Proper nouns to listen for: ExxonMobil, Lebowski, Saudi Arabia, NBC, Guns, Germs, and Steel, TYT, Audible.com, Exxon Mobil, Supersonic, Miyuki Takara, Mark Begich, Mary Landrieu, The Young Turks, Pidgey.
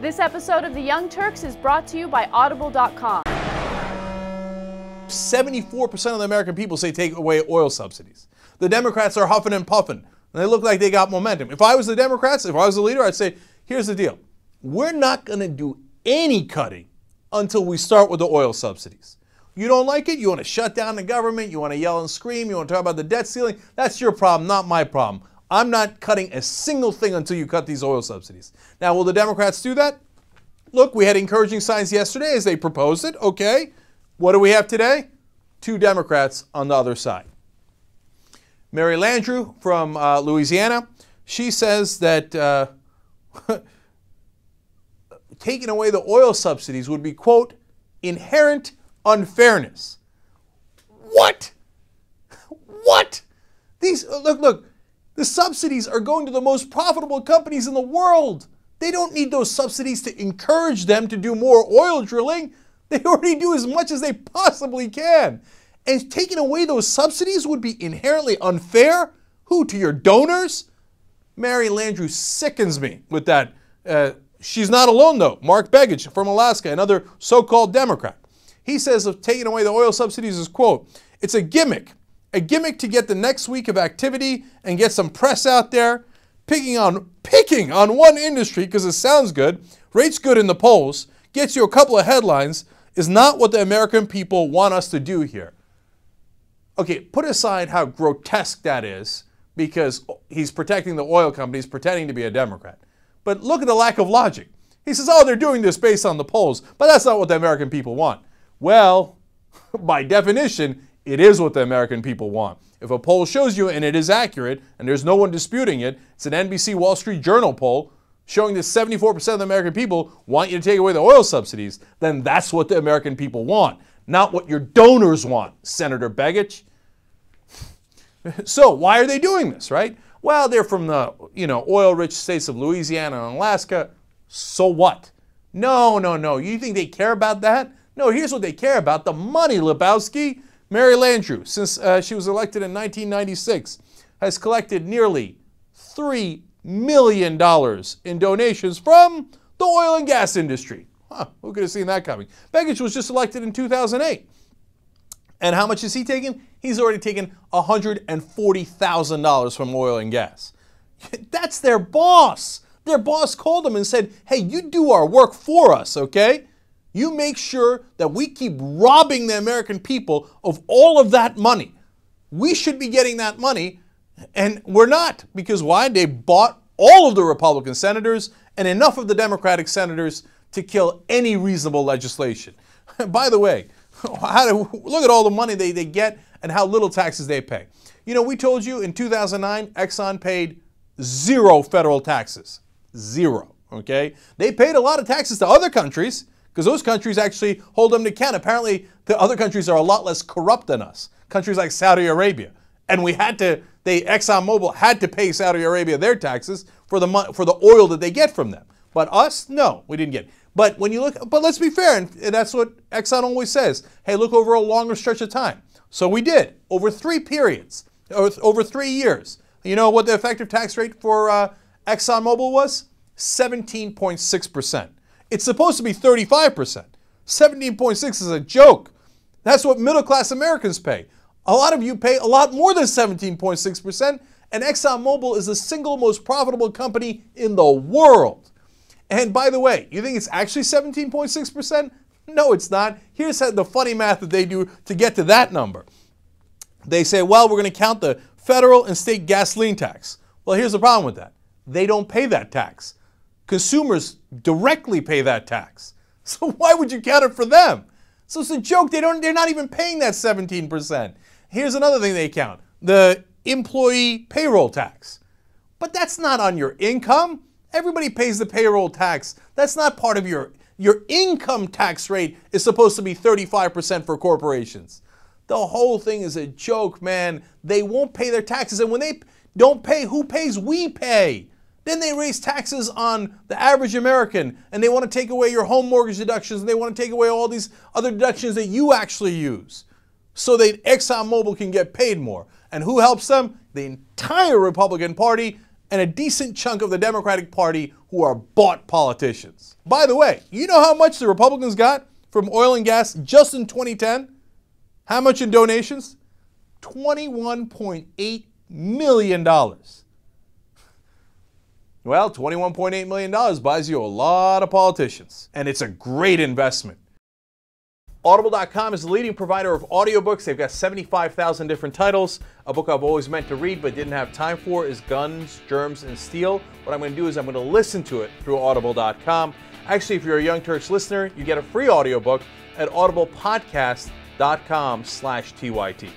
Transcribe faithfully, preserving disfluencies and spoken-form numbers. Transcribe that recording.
This episode of The Young Turks is brought to you by Audible dot com. seventy-four percent of the American people say take away oil subsidies. The Democrats are huffing and puffing, and they look like they got momentum. If I was the Democrats, if I was the leader, I'd say, here's the deal. We're not going to do any cutting until we start with the oil subsidies. You don't like it, you want to shut down the government, you want to yell and scream, you want to talk about the debt ceiling, that's your problem, not my problem. I'm not cutting a single thing until you cut these oil subsidies. Now, will the Democrats do that? Look, we had encouraging signs yesterday as they proposed it, okay. What do we have today? Two Democrats on the other side. Mary Landrieu from uh, Louisiana, she says that uh, taking away the oil subsidies would be, quote, inherent unfairness. What? What? These, look, look, the subsidies are going to the most profitable companies in the world. They don't need those subsidies to encourage them to do more oil drilling. They already do as much as they possibly can. And taking away those subsidies would be inherently unfair. Who, to your donors? Mary Landrieu sickens me with that. Uh, she's not alone, though. Mark Begich from Alaska, another so-called Democrat. He says of taking away the oil subsidies is, quote, it's a gimmick, a gimmick to get the next week of activity and get some press out there, picking on, picking on one industry because it sounds good, rates good in the polls, gets you a couple of headlines, is not what the American people want us to do here. Okay, put aside how grotesque that is because he's protecting the oil companies, pretending to be a Democrat. But look at the lack of logic. He says, oh, they're doing this based on the polls, but that's not what the American people want. Well, by definition, it is what the American people want. If a poll shows you and it is accurate, and there's no one disputing it, it's an N B C Wall Street Journal poll showing that seventy-four percent of the American people want you to take away the oil subsidies, then that's what the American people want, not what your donors want, Senator Begich. So why are they doing this, right? Well, they're from the, you know, oil-rich states of Louisiana and Alaska. So what? No, no, no. You think they care about that? No, here's what they care about, the money, Lebowski. Mary Landrieu, since uh, she was elected in nineteen ninety-six, has collected nearly three million dollars in donations from the oil and gas industry. Huh, who could have seen that coming? Begich was just elected in two thousand eight. And how much has he taken? He's already taken one hundred forty thousand dollars from oil and gas. That's their boss. Their boss called them and said, hey, you do our work for us, okay? You make sure that we keep robbing the American people of all of that money. We should be getting that money, and we're not. Because why? They bought all of the Republican senators and enough of the Democratic senators to kill any reasonable legislation. By the way, how do, look at all the money they, they get and how little taxes they pay. You know, we told you in two thousand nine, Exxon paid zero federal taxes. Zero, okay? They paid a lot of taxes to other countries, because those countries actually hold them to account. Apparently, the other countries are a lot less corrupt than us. Countries like Saudi Arabia, and we had to, they Exxon Mobil had to pay Saudi Arabia their taxes for the for the oil that they get from them. But us, no, we didn't get. But when you look, but let's be fair, and that's what Exxon always says. Hey, look over a longer stretch of time. So we did over three periods, over three years. You know what the effective tax rate for uh, Exxon Mobil was? seventeen point six percent. It's supposed to be thirty-five percent. seventeen point six is a joke. That's what middle-class Americans pay. A lot of you pay a lot more than seventeen point six percent, and ExxonMobil is the single most profitable company in the world. And by the way, you think it's actually seventeen point six percent? No, it's not. Here's the funny math that they do to get to that number. They say, well, we're going to count the federal and state gasoline tax. Well, here's the problem with that. They don't pay that tax. Consumers directly pay that tax. So why would you count it for them? So it's a joke. They don't, they're not even paying that seventeen percent. Here's another thing they count, the employee payroll tax. But that's not on your income. Everybody pays the payroll tax. That's not part of your, your income tax rate is supposed to be thirty-five percent for corporations. The whole thing is a joke, man. They won't pay their taxes. And when they don't pay, who pays? We pay. Then they raise taxes on the average American, and they want to take away your home mortgage deductions, and they want to take away all these other deductions that you actually use so that ExxonMobil can get paid more. And who helps them? The entire Republican Party and a decent chunk of the Democratic Party who are bought politicians. By the way, you know how much the Republicans got from oil and gas just in twenty ten? How much in donations? twenty-one point eight million dollars. Well, twenty-one point eight million dollars buys you a lot of politicians, and it's a great investment. Audible dot com is the leading provider of audiobooks. They've got seventy-five thousand different titles. A book I've always meant to read but didn't have time for is Guns, Germs, and Steel. What I'm going to do is I'm going to listen to it through Audible dot com. Actually, if you're a Young Turks listener, you get a free audiobook at audible podcast dot com slash T Y T.